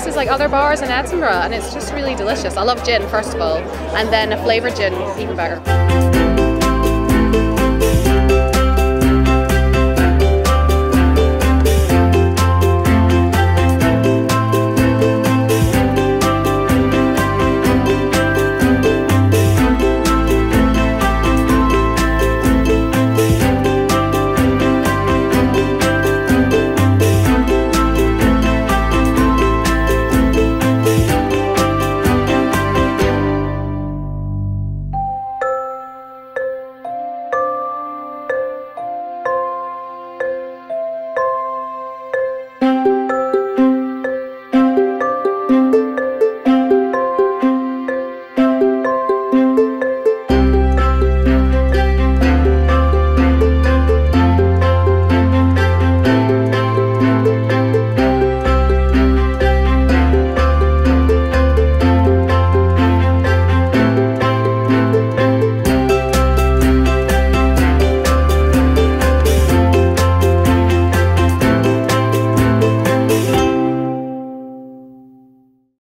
places like other bars in Edinburgh, and it's just really delicious. I love gin, first of all, and then a flavoured gin, even better.